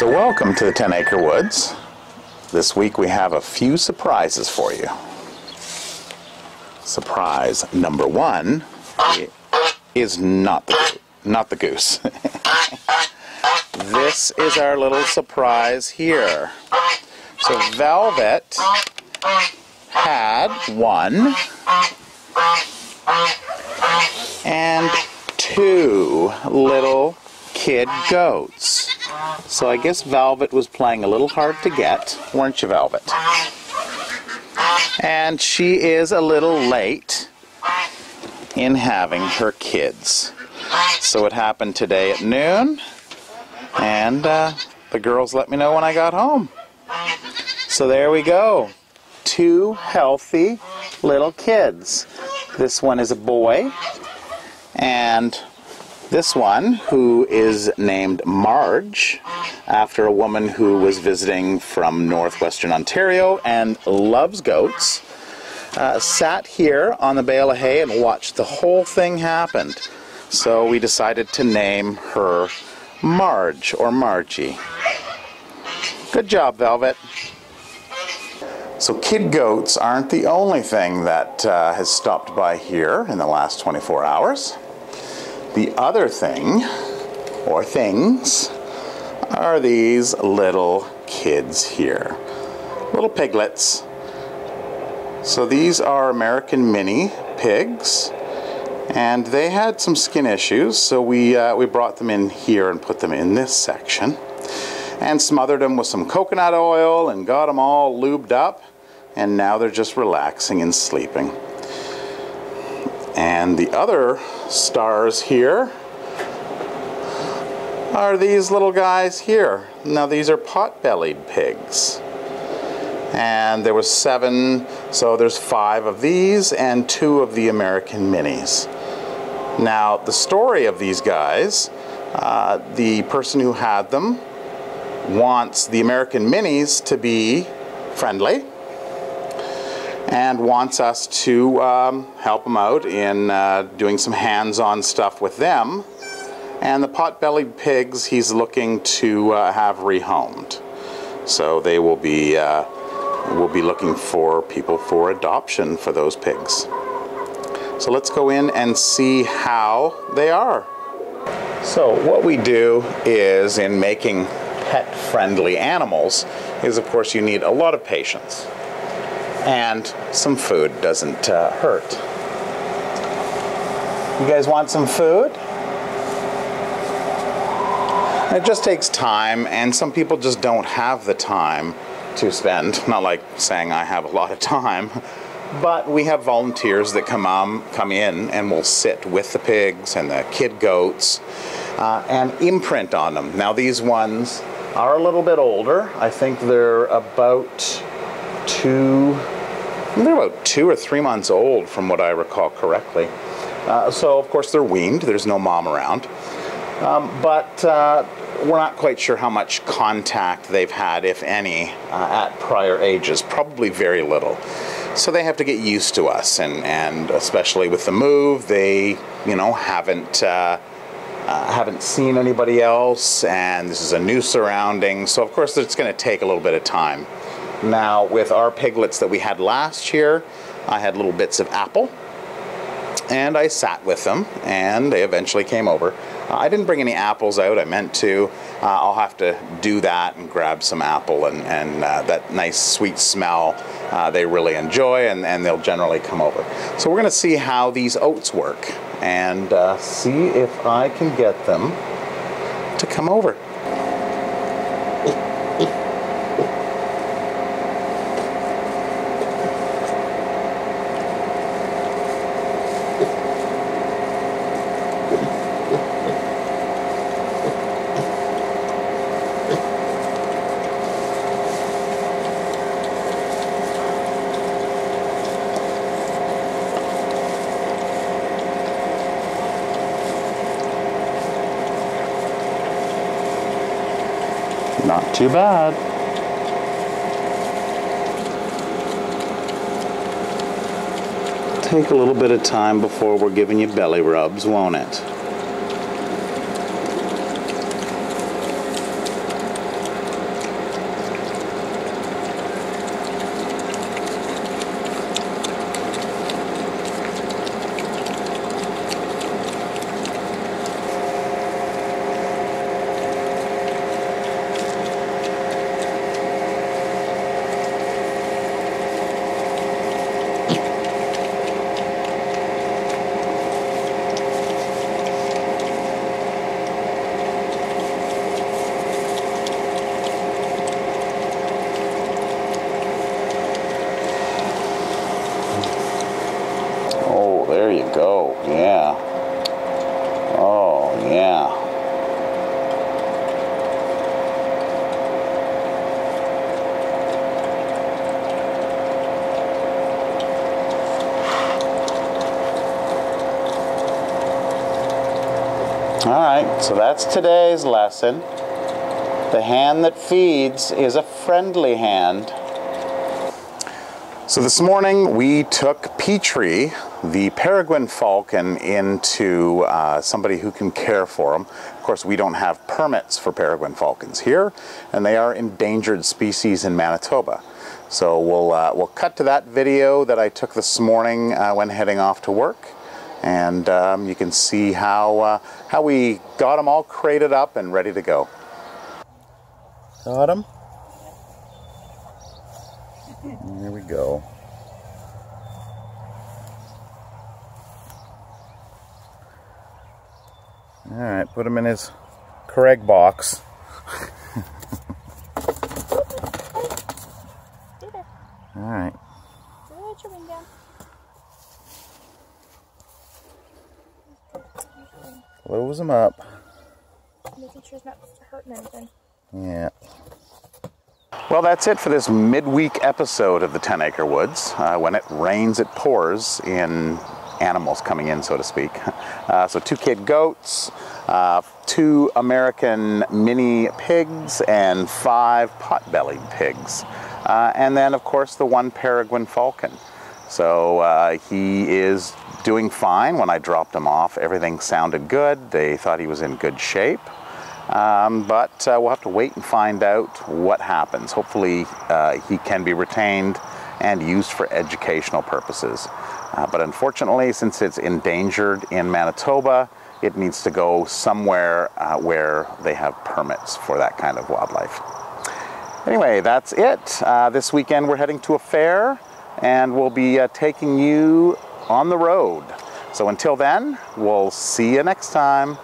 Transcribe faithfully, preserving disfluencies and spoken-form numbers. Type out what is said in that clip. So welcome to the ten acre woods. This week we have a few surprises for you. Surprise number one is not the, not the goose. This is our little surprise here. So Velvet had one and two little kid goats. So I guess Velvet was playing a little hard to get, weren't you, Velvet? And she is a little late in having her kids. So it happened today at noon, and uh, the girls let me know when I got home. So there we go. Two healthy little kids. This one is a boy, and this one, who is named Marge, after a woman who was visiting from Northwestern Ontario and loves goats, uh, sat here on the bale of hay and watched the whole thing happen. So we decided to name her Marge, or Margie. Good job, Velvet. So kid goats aren't the only thing that uh, has stopped by here in the last twenty-four hours. The other thing, or things, are these little kids here. Little piglets. So these are American mini pigs, and they had some skin issues, so we, uh, we brought them in here and put them in this section, and smothered them with some coconut oil and got them all lubed up, and now they're just relaxing and sleeping. And the other stars here are these little guys here. Now these are pot-bellied pigs. And there was seven, so there's five of these and two of the American minis. Now the story of these guys, uh, the person who had them wants the American minis to be friendly, and wants us to um, help them out in uh, doing some hands-on stuff with them. And the pot-bellied pigs he's looking to uh, have rehomed. So they will be, uh, will be looking for people for adoption for those pigs. So let's go in and see how they are. So what we do is, in making pet-friendly animals, is of course you need a lot of patience. And some food doesn't uh, hurt. You guys want some food? And it just takes time, and some people just don't have the time to spend. Not like saying I have a lot of time, but we have volunteers that come, um, come in and will sit with the pigs and the kid goats uh, and imprint on them. Now these ones are a little bit older. I think they're about two, they're about two or three months old from what I recall correctly. Uh, so of course they're weaned, there's no mom around. Um, but uh, we're not quite sure how much contact they've had, if any, uh, at prior ages, probably very little. So they have to get used to us, and, and especially with the move, they, you know, haven't, uh, uh, haven't seen anybody else, and this is a new surrounding, so of course it's going to take a little bit of time. Now, with our piglets that we had last year, I had little bits of apple, and I sat with them, and they eventually came over. Uh, I didn't bring any apples out, I meant to. Uh, I'll have to do that and grab some apple, and, and uh, that nice sweet smell uh, they really enjoy, and, and they'll generally come over. So we're going to see how these oats work, and uh, see if I can get them to come over. Not too bad. Take a little bit of time before we're giving you belly rubs, won't it? there you go. Yeah. Oh, yeah. Alright, so that's today's lesson. The hand that feeds is a friendly hand. So this morning we took Petri, the peregrine falcon, into uh, somebody who can care for him. Of course, we don't have permits for peregrine falcons here, and they are endangered species in Manitoba. So we'll, uh, we'll cut to that video that I took this morning uh, when heading off to work. And um, you can see how, uh, how we got them all crated up and ready to go. Got them. There we go. All right, put him in his Craig box. All right. Close them up. Making sure it's not hurting anything. Yeah. Well, that's it for this midweek episode of the ten acre woods. Uh, when it rains, it pours in animals coming in, so to speak. Uh, so two kid goats, uh, two American mini pigs, and five pot-bellied pigs. Uh, and then, of course, the one peregrine falcon. So uh, he is doing fine. When I dropped him off, everything sounded good. They thought he was in good shape. Um, but uh, we'll have to wait and find out what happens. Hopefully uh, he can be retained and used for educational purposes. Uh, but unfortunately, since it's endangered in Manitoba, it needs to go somewhere uh, where they have permits for that kind of wildlife. Anyway, that's it. Uh, this weekend we're heading to a fair, and we'll be uh, taking you on the road. So until then, we'll see you next time.